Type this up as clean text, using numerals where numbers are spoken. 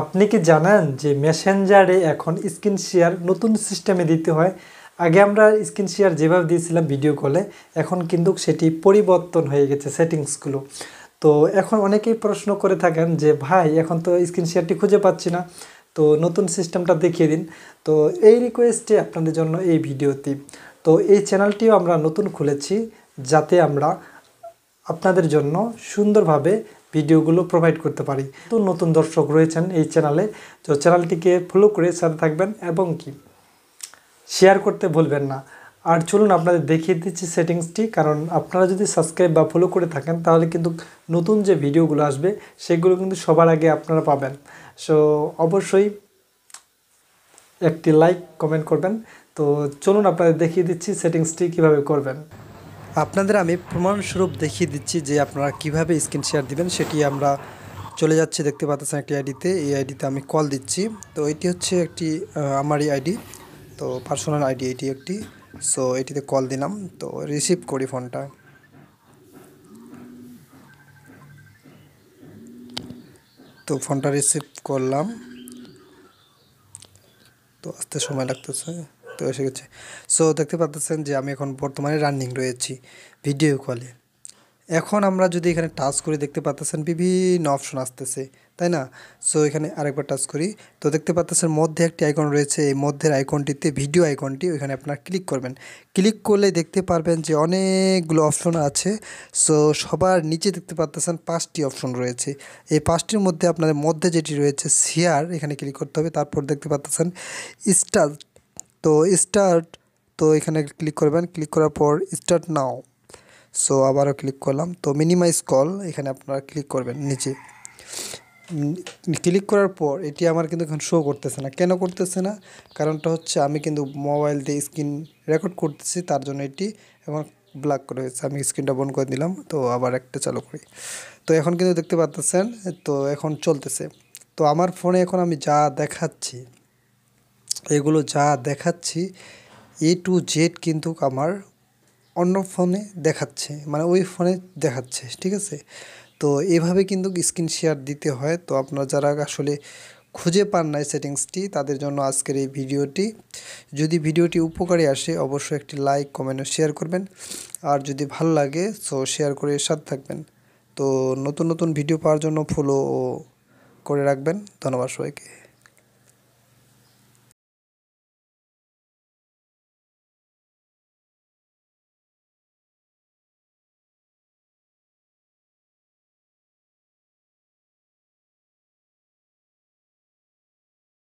আপনি কি জানেন যে মেসেঞ্জারে এখন স্ক্রিন শেয়ার নতুন সিস্টেমে দিতে হয়। আগে আমরা স্ক্রিন শেয়ার যেভাবে দিয়েছিলাম ভিডিও কলে, এখন কিন্তু সেটি পরিবর্তন হয়ে গেছে সেটিংসগুলো। তো এখন অনেকেই প্রশ্ন করে থাকেন যে ভাই এখন তো স্ক্রিন শেয়ারটি খুঁজে পাচ্ছি না, তো নতুন সিস্টেমটা দেখিয়ে দিন। তো এই রিকোয়েস্টে আপনাদের জন্য এই ভিডিওটি। তো এই চ্যানেলটিও আমরা নতুন খুলেছি যাতে আমরা আপনাদের জন্য সুন্দরভাবে ভিডিওগুলো প্রোভাইড করতে পারি। তো নতুন দর্শক রয়েছেন এই চ্যানেলে, তো চ্যানেলটিকে ফলো করে সাথে থাকবেন এবং কি শেয়ার করতে ভুলবেন না। আর চলুন আপনাদের দেখিয়ে দিচ্ছি সেটিংসটি, কারণ আপনারা যদি সাবস্ক্রাইব বা ফলো করে থাকেন তাহলে কিন্তু নতুন যে ভিডিওগুলো আসবে সেগুলো কিন্তু সবার আগে আপনারা পাবেন। সো অবশ্যই একটি লাইক কমেন্ট করবেন। তো চলুন আপনাদের দেখিয়ে দিচ্ছি সেটিংসটি কিভাবে করবেন। আপনাদের আমি প্রমাণস্বরূপ দেখিয়ে দিচ্ছি যে আপনারা কিভাবে স্ক্রিন শেয়ার দিবেন। সেটি আমরা চলে যাচ্ছি, দেখতে পাচ্ছেন একটি আইডিতে। এই আইডিতে আমি কল দিচ্ছি। তো এটি হচ্ছে একটি আমারই আইডি, তো পার্সোনাল আইডি এটি একটি। সো এটিতে কল দিলাম, তো রিসিভ করি ফোনটা। তো ফোনটা রিসিভ করলাম, তো আসতে সময় লাগতেছে। তো এসে গেছে। সো দেখতে পাচ্ছেন যে আমি এখন বর্তমানে রানিং রয়েছি ভিডিও কলে। এখন আমরা যদি এখানে টাচ করি দেখতে পাচ্ছেন বিভিন্ন অপশন আসতেছে, তাই না? সো এখানে আরেকবার টাচ করি, তো দেখতে পাচ্ছেন মধ্যে একটি আইকন রয়েছে। এই মধ্যের আইকনটিতে ভিডিও আইকনটি, ওইখানে আপনারা ক্লিক করবেন। ক্লিক করলে দেখতে পারবেন যে অনেকগুলো অপশন আছে। সো সবার নিচে দেখতে পাচ্ছেন 5টি অপশন রয়েছে। এই 5টির মধ্যে আপনাদের মধ্যে যেটি রয়েছে শেয়ার, এখানে ক্লিক করতে হবে। তারপর দেখতে পাচ্ছেন স্টার্ট, তো স্টার্ট, তো এখানে ক্লিক করবেন। ক্লিক করার পর স্টার্ট নাও, সো আবারও ক্লিক করলাম। তো মিনিমাইজ কল, এখানে আপনারা ক্লিক করবেন নিচে। ক্লিক করার পর এটি আমার কিন্তু এখন শো করতেছে না। কেন করতেছে না? কারণটা হচ্ছে আমি কিন্তু মোবাইল দিয়ে স্ক্রিন রেকর্ড করতেছি, তার জন্য এটি এখন ব্ল্যাক করে হয়েছে। আমি স্ক্রিনটা বন্ধ করে দিলাম, তো আবার একটা চালু করি। তো এখন কিন্তু দেখতে পাচ্ছেন, তো এখন চলতেছে। তো আমার ফোনে এখন আমি যা দেখাচ্ছি, এগুলো যা দেখাচ্ছি A to Z কিন্তু আমার অন্য ফোনে দেখাচ্ছে, মানে ওই ফোনে দেখাচ্ছে, ঠিক আছে? তো এভাবে কিন্তু স্ক্রিন শেয়ার দিতে হয়। তো আপনারা যারা আসলে খুঁজে পান না সেটিংসটি, তাদের জন্য আজকের এই ভিডিওটি। যদি ভিডিওটি উপকারী আসে অবশ্যই একটি লাইক কমেন্ট ও শেয়ার করবেন। আর যদি ভালো লাগে সো শেয়ার করে সাথে থাকবেন। তো নতুন নতুন ভিডিও পাওয়ার জন্য ফলো করে রাখবেন। ধন্যবাদ সবাইকে।